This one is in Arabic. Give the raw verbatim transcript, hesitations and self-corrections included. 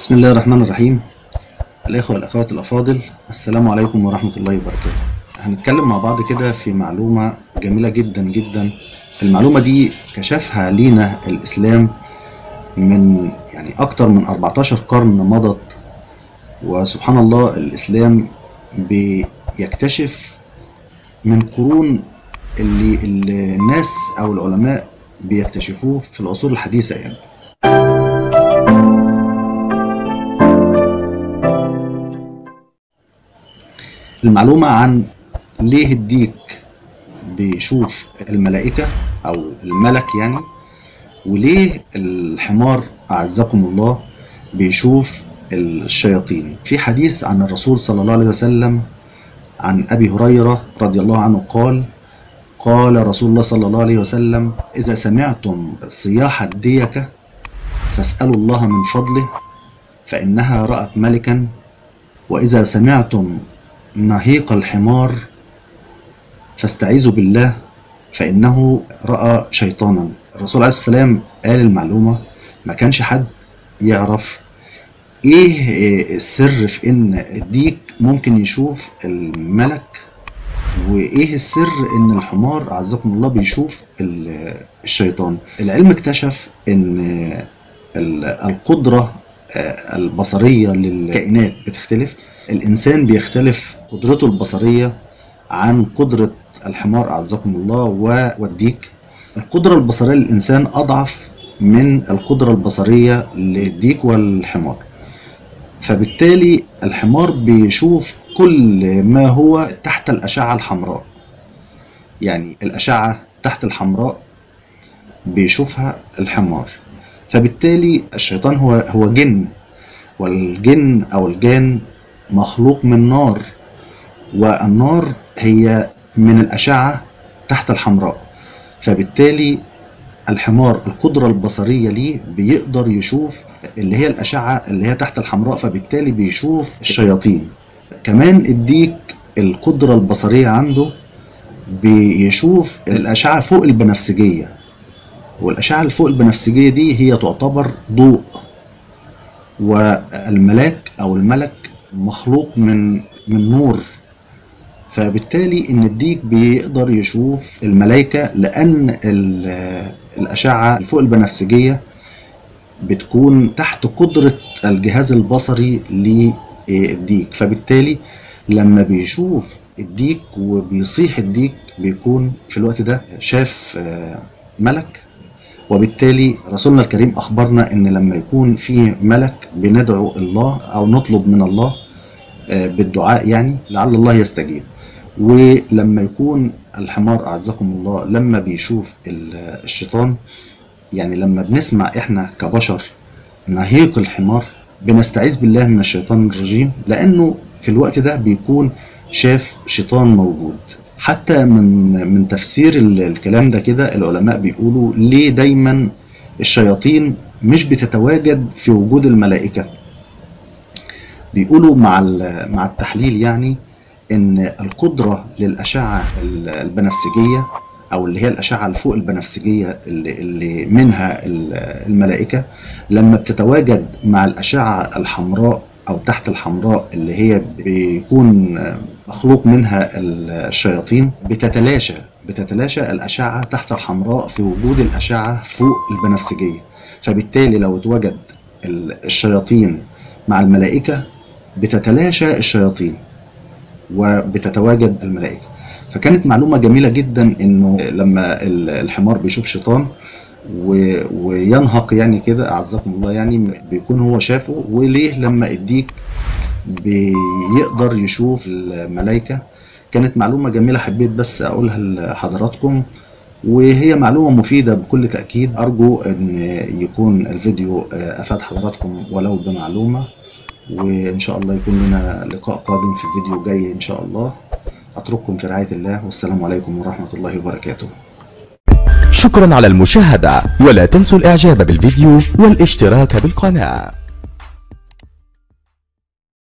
بسم الله الرحمن الرحيم. الإخوة والأخوات الأفاضل، السلام عليكم ورحمة الله وبركاته. هنتكلم مع بعض كده في معلومة جميلة جدا جدا. المعلومة دي كشفها لينا الإسلام من يعني أكتر من أربعتاشر قرن مضت، وسبحان الله الإسلام بيكتشف من قرون اللي الناس أو العلماء بيكتشفوه في العصور الحديثة. يعني المعلومة عن ليه الديك بيشوف الملائكة أو الملك يعني، وليه الحمار أعزكم الله بيشوف الشياطين. في حديث عن الرسول صلى الله عليه وسلم عن أبي هريرة رضي الله عنه قال: قال رسول الله صلى الله عليه وسلم: إذا سمعتم صياح الديكة فاسألوا الله من فضله فإنها رأت ملكا، وإذا سمعتم نهيق الحمار فاستعيذوا بالله فإنه رأى شيطانا. الرسول عليه السلام قال المعلومة، ما كانش حد يعرف ايه السر في ان الديك ممكن يشوف الملك، وايه السر ان الحمار اعزكم الله بيشوف الشيطان. العلم اكتشف ان القدرة البصرية للكائنات بتختلف، الانسان بيختلف قدرته البصرية عن قدرة الحمار اعزكم الله والديك. القدرة البصرية للانسان اضعف من القدرة البصرية للديك والحمار، فبالتالي الحمار بيشوف كل ما هو تحت الأشعة الحمراء، يعني الأشعة تحت الحمراء بيشوفها الحمار. فبالتالي الشيطان هو هو جن، والجن أو الجان مخلوق من نار، والنار هي من الأشعة تحت الحمراء. فبالتالي الحمار القدرة البصرية ليه بيقدر يشوف اللي هي الأشعة اللي هي تحت الحمراء، فبالتالي بيشوف الشياطين. كمان الديك القدرة البصرية عنده بيشوف الأشعة فوق البنفسجية، والأشعة اللي فوق البنفسجية دي هي تعتبر ضوء، والملاك أو الملك مخلوق من من نور. فبالتالي إن الديك بيقدر يشوف الملائكة، لأن الأشعة اللي فوق البنفسجية بتكون تحت قدرة الجهاز البصري للديك. فبالتالي لما بيشوف الديك وبيصيح الديك بيكون في الوقت ده شاف ملك. وبالتالي رسولنا الكريم أخبرنا إن لما يكون في ملك بندعو الله أو نطلب من الله بالدعاء، يعني لعل الله يستجيب. ولما يكون الحمار أعزكم الله لما بيشوف الشيطان، يعني لما بنسمع احنا كبشر نهيق الحمار بنستعيذ بالله من الشيطان الرجيم، لانه في الوقت ده بيكون شاف شيطان موجود. حتى من من تفسير الكلام ده كده العلماء بيقولوا ليه دايما الشياطين مش بتتواجد في وجود الملائكة. بيقولوا مع مع التحليل يعني ان القدرة للأشعة البنفسجية أو اللي هي الأشعة اللي فوق البنفسجية اللي منها الملائكة لما بتتواجد مع الأشعة الحمراء أو تحت الحمراء اللي هي بيكون مخلوق منها الشياطين، بتتلاشى بتتلاشى الأشعة تحت الحمراء في وجود الأشعة فوق البنفسجية. فبالتالي لو اتوجد الشياطين مع الملائكة بتتلاشى الشياطين وبتتواجد الملائكة. فكانت معلومة جميلة جدا انه لما الحمار بيشوف شيطان وينهق يعني كده اعزكم الله، يعني بيكون هو شافه، وليه لما الديك بيقدر يشوف الملائكة. كانت معلومة جميلة حبيت بس اقولها لحضراتكم، وهي معلومة مفيدة بكل تأكيد. ارجو ان يكون الفيديو افاد حضراتكم ولو بمعلومة، وان شاء الله يكون لنا لقاء قادم في الفيديو جاي ان شاء الله. أترككم في رعاية الله، والسلام عليكم ورحمة الله وبركاته. شكرا على المشاهدة، ولا تنسوا الإعجاب بالفيديو والاشتراك بالقناة.